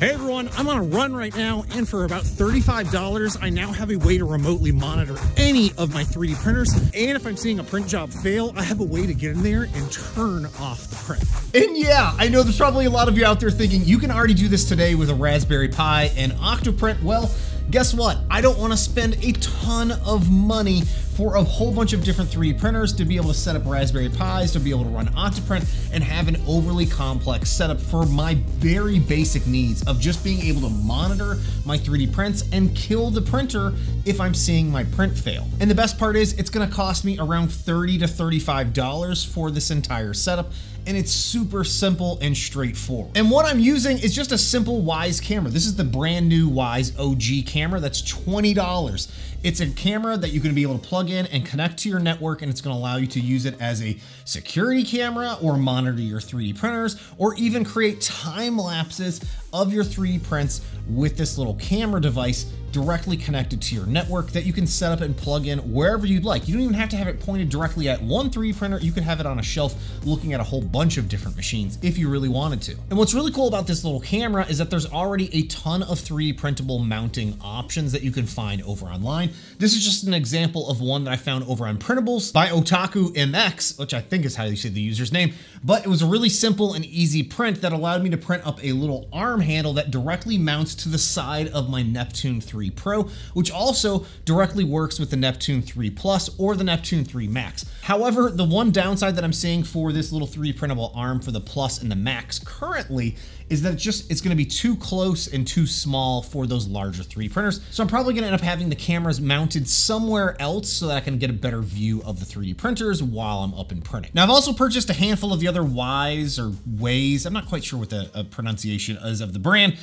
Hey everyone, I'm on a run right now, and for about $35, I now have a way to remotely monitor any of my 3D printers, and if I'm seeing a print job fail, I have a way to get in there and turn off the print. And yeah, I know there's probably a lot of you out there thinking, you can already do this today with a Raspberry Pi and OctoPrint. Well, guess what? I don't want to spend a ton of money for a whole bunch of different 3D printers to be able to set up Raspberry Pis, to be able to run OctoPrint, and have an overly complex setup for my very basic needs of just being able to monitor my 3D prints and kill the printer if I'm seeing my print fail. And the best part is it's gonna cost me around $30 to $35 for this entire setup, and it's super simple and straightforward. And what I'm using is just a simple Wyze camera. This is the brand new Wyze OG camera that's $20. It's a camera that you're gonna be able to plug in and connect to your network, and it's going to allow you to use it as a security camera or monitor your 3D printers or even create time lapses of your 3D prints with this little camera device directly connected to your network that you can set up and plug in wherever you'd like. You don't even have to have it pointed directly at one 3D printer. You could have it on a shelf looking at a whole bunch of different machines if you really wanted to. And what's really cool about this little camera is that there's already a ton of 3D printable mounting options that you can find over online. This is just an example of one that I found over on Printables by Otaku MX, which I think is how you say the user's name, but it was a really simple and easy print that allowed me to print up a little arm handle that directly mounts to the side of my Neptune 3 Pro, which also directly works with the Neptune 3 Plus or the Neptune 3 Max. However, the one downside that I'm seeing for this little 3D printable arm for the Plus and the Max currently is that it's going to be too close and too small for those larger 3D printers. So I'm probably going to end up having the cameras mounted somewhere else so that I can get a better view of the 3D printers while I'm up and printing. Now I've also purchased a handful of the other Wyze or Waze. I'm not quite sure what the pronunciation is of the brand,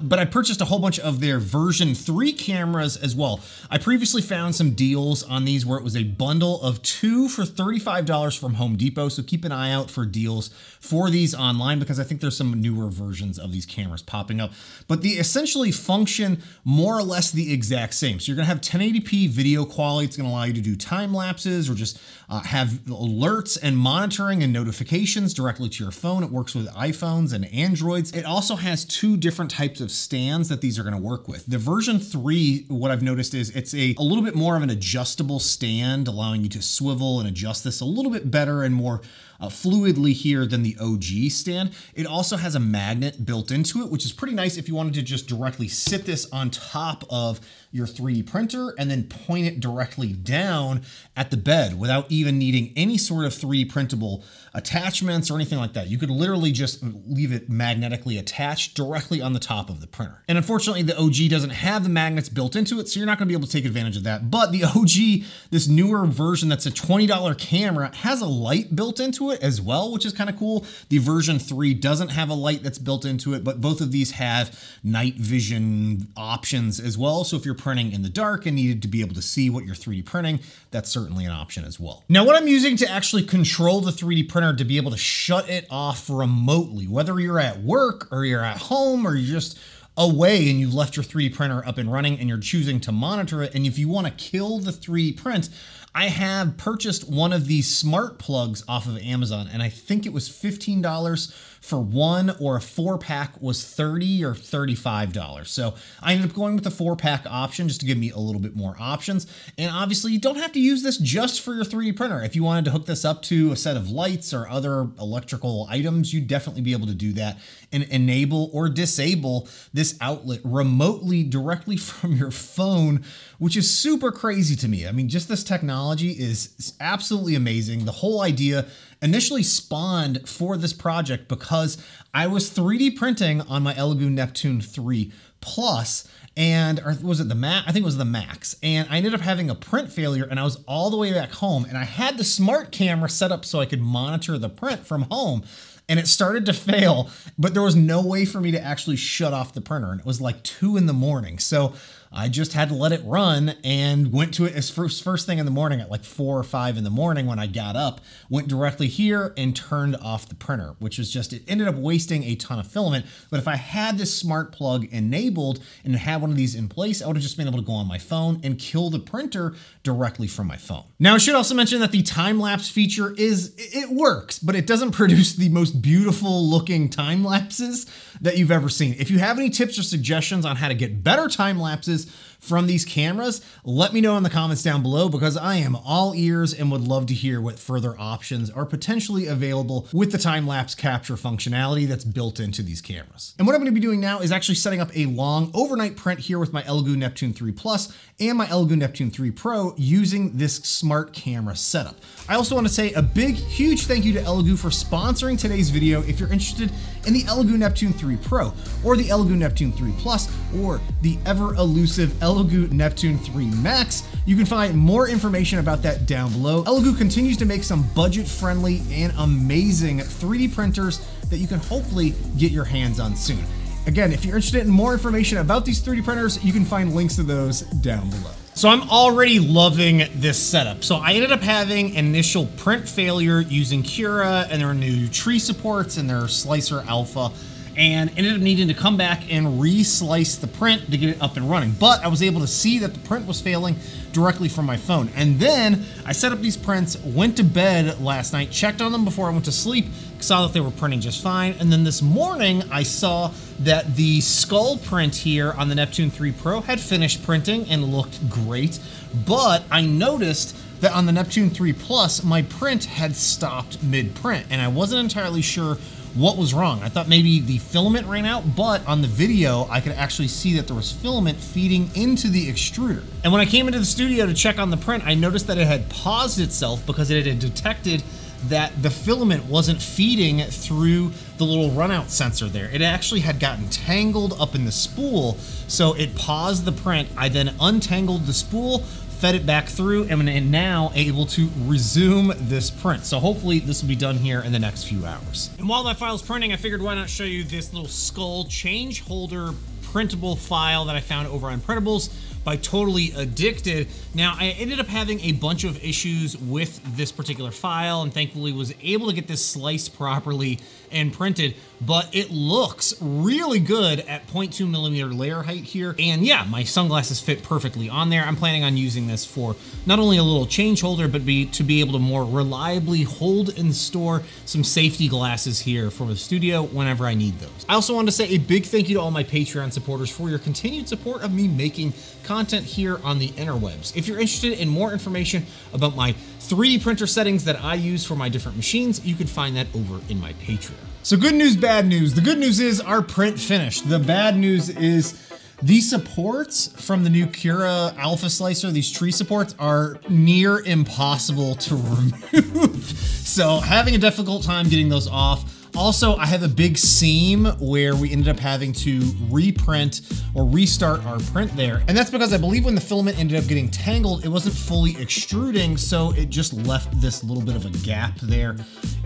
but I purchased a whole bunch of their version 3 cameras as well. I previously found some deals on these where it was a bundle of 2 for $35 from Home Depot. So keep an eye out for deals for these online, because I think there's some newer versions of these cameras popping up, but they essentially function more or less the exact same. So you're gonna have 1080p video quality. It's gonna allow you to do time lapses or just have alerts and monitoring and notifications directly to your phone. It works with iPhones and Androids. It also has 2 different types of stands that these are gonna work with. The version 3, what I've noticed is it's a little bit more of an adjustable stand, allowing you to swivel and adjust this a little bit better and more fluidly here than the OG stand. It also has a magnet built into it, which is pretty nice if you wanted to just directly sit this on top of your 3D printer and then point it directly down at the bed without even needing any sort of 3D printable attachments or anything like that. You could literally just leave it magnetically attached directly on the top of the printer. And unfortunately, the OG doesn't have the magnets built into it, so you're not gonna be able to take advantage of that. But the OG, this newer version that's a $20 camera, has a light built into it as well, which is kind of cool. The version 3 doesn't have a light that's built into it, but both of these have night vision options as well. So if you're printing in the dark and needed to be able to see what you're 3D printing, that's certainly an option as well. Now, what I'm using to actually control the 3D printer to be able to shut it off remotely, whether you're at work or you're at home or you're just away and you've left your 3D printer up and running and you're choosing to monitor it, and if you want to kill the 3D print, I have purchased one of these smart plugs off of Amazon, and I think it was $15 for one, or a 4-pack was $30 or $35. So I ended up going with the 4-pack option just to give me a little bit more options. And obviously you don't have to use this just for your 3D printer. If you wanted to hook this up to a set of lights or other electrical items, you'd definitely be able to do that and enable or disable this outlet remotely directly from your phone, which is super crazy to me. I mean, just this technology is absolutely amazing. The whole idea initially spawned for this project because I was 3D printing on my Elegoo Neptune 3 Plus, and or was it the Max? I think it was the Max. And I ended up having a print failure, and I was all the way back home, and I had the smart camera set up so I could monitor the print from home. And it started to fail, but there was no way for me to actually shut off the printer. And it was like 2 in the morning. So I just had to let it run and went to it as first thing in the morning at like 4 or 5 in the morning when I got up, went directly here and turned off the printer, which was just, it ended up wasting a ton of filament. But if I had this smart plug enabled and had one of these in place, I would have just been able to go on my phone and kill the printer directly from my phone. Now I should also mention that the time-lapse feature, it works, but it doesn't produce the most most beautiful looking time lapses that you've ever seen. If you have any tips or suggestions on how to get better time lapses from these cameras, let me know in the comments down below, because I am all ears and would love to hear what further options are potentially available with the time-lapse capture functionality that's built into these cameras. And what I'm going to be doing now is actually setting up a long overnight print here with my Elegoo Neptune 3 Plus and my Elegoo Neptune 3 Pro using this smart camera setup. I also want to say a big, huge thank you to Elegoo for sponsoring today's video. If you're interested in the Elegoo Neptune 3 Pro or the Elegoo Neptune 3 Plus or the ever elusive Elegoo Neptune 3 Max. You can find more information about that down below. Elegoo continues to make some budget-friendly and amazing 3D printers that you can hopefully get your hands on soon. Again, if you're interested in more information about these 3D printers, you can find links to those down below. So I'm already loving this setup. So I ended up having initial print failure using Cura and their new tree supports and their slicer alpha, and ended up needing to come back and re-slice the print to get it up and running. But I was able to see that the print was failing directly from my phone. And then I set up these prints, went to bed last night, checked on them before I went to sleep, saw that they were printing just fine. And then this morning I saw that the skull print here on the Neptune 3 Pro had finished printing and looked great. But I noticed that on the Neptune 3 Plus, my print had stopped mid-print, and I wasn't entirely sure what was wrong. I thought maybe the filament ran out, but on the video, I could actually see that there was filament feeding into the extruder. And when I came into the studio to check on the print, I noticed that it had paused itself because it had detected that the filament wasn't feeding through the little runout sensor there. It actually had gotten tangled up in the spool, so it paused the print. I then untangled the spool, fed it back through, and I'm now able to resume this print. So hopefully this will be done here in the next few hours. And while that file's printing, I figured why not show you this little skull change holder printable file that I found over on Printables by Totally Addicted. Now, I ended up having a bunch of issues with this particular file and thankfully was able to get this sliced properly and printed, but it looks really good at 0.2 millimeter layer height here. And yeah, my sunglasses fit perfectly on there. I'm planning on using this for not only a little change holder, but to be able to more reliably hold and store some safety glasses here for the studio whenever I need those. I also wanted to say a big thank you to all my Patreon supporters for your continued support of me making content here on the interwebs. If you're interested in more information about my 3D printer settings that I use for my different machines, you can find that over in my Patreon. So good news, bad news. The good news is our print finished. The bad news is the supports from the new Cura Alpha Slicer, these tree supports, are near impossible to remove. So having a difficult time getting those off. Also, I have a big seam where we ended up having to reprint or restart our print there. And that's because I believe when the filament ended up getting tangled, it wasn't fully extruding, so it just left this little bit of a gap there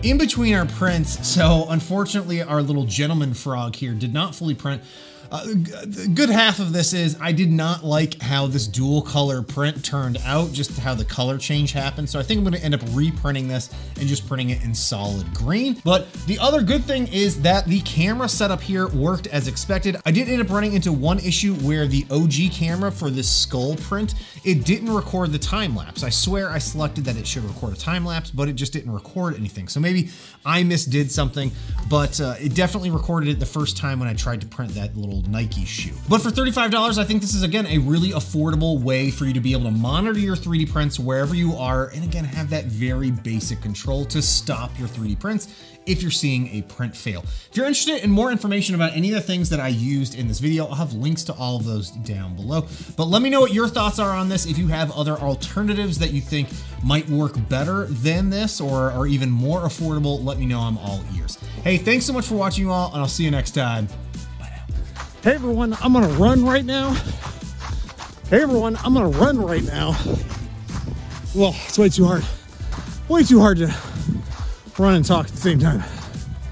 in between our prints. So unfortunately, our little gentleman frog here did not fully print. The good half of this is I did not like how this dual color print turned out, just how the color change happened. So I think I'm going to end up reprinting this and just printing it in solid green. But the other good thing is that the camera setup here worked as expected. I did end up running into one issue where the OG camera for this skull print, it didn't record the time lapse. I swear I selected that it should record a time lapse, but it just didn't record anything. So maybe I misdid something, but it definitely recorded it the first time when I tried to print that little Nike shoe. But for $35, I think this is, again, a really affordable way for you to be able to monitor your 3D prints wherever you are, and again, have that very basic control to stop your 3D prints if you're seeing a print fail. If you're interested in more information about any of the things that I used in this video, I'll have links to all of those down below. But let me know what your thoughts are on this. If you have other alternatives that you think might work better than this or are even more affordable, let me know. I'm all ears. Hey, thanks so much for watching, you all, and I'll see you next time. Hey everyone, I'm gonna run right now. Hey everyone, I'm gonna run right now. Well, it's way too hard to run and talk at the same time.